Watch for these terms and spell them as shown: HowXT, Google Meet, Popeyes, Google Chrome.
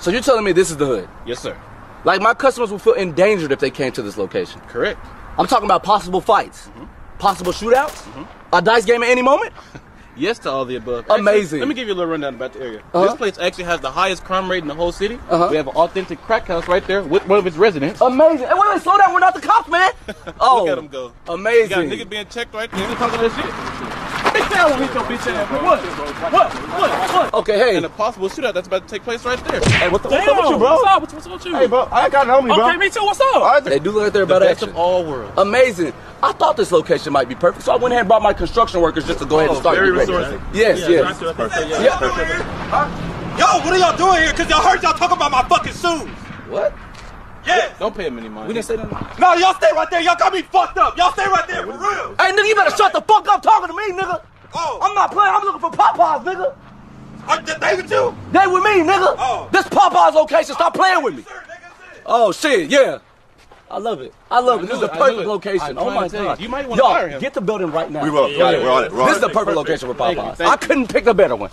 So you're telling me this is the hood? Yes, sir. Like, my customers will feel endangered if they came to this location. Correct. I'm talking about possible fights, possible shootouts, a dice game at any moment. Yes to all the above. Amazing. Actually, let me give you a little rundown about the area. This place actually has the highest crime rate in the whole city. We have an authentic crack house right there with one of its residents. Amazing. Hey, wait, wait, slow down. We're not the cops, man. Oh. Look at them go. Amazing. You got a nigga being checked right there. He's talking that shit. Bitch, that one hit your bitch ass. What? Okay, hey. And a possible shootout that's about to take place right there. Hey, what the, what's up with you, bro? What's up? What's up with you? Hey, bro. I got an homie, bro. Okay, me too. What's up? They do look like they're about to action. The best of all worlds. Amazing. I thought this location might be perfect, so I went ahead and brought my construction workers just to go ahead and start. Yes. Yo, what are y'all doing here? Cause y'all heard y'all talking about my fucking shoes. What? Yeah. Don't pay him any money. We didn't say nothing. No, y'all stay right there. Y'all got me fucked up. Y'all stay right there, for real. Hey, nigga, you better shut the fuck up talking to me, nigga. Oh. I'm not playing. I'm looking for Popeyes, nigga. They with you? They with me, nigga. Oh. This Popeyes location. Stop playing with me. Sir, nigga, oh shit, yeah. I love it. I love it. This is the perfect location. Oh my God. You might want to fire him. Get the building right now. We will. We're on it. This is the perfect location for Popeyes. I couldn't pick a better one.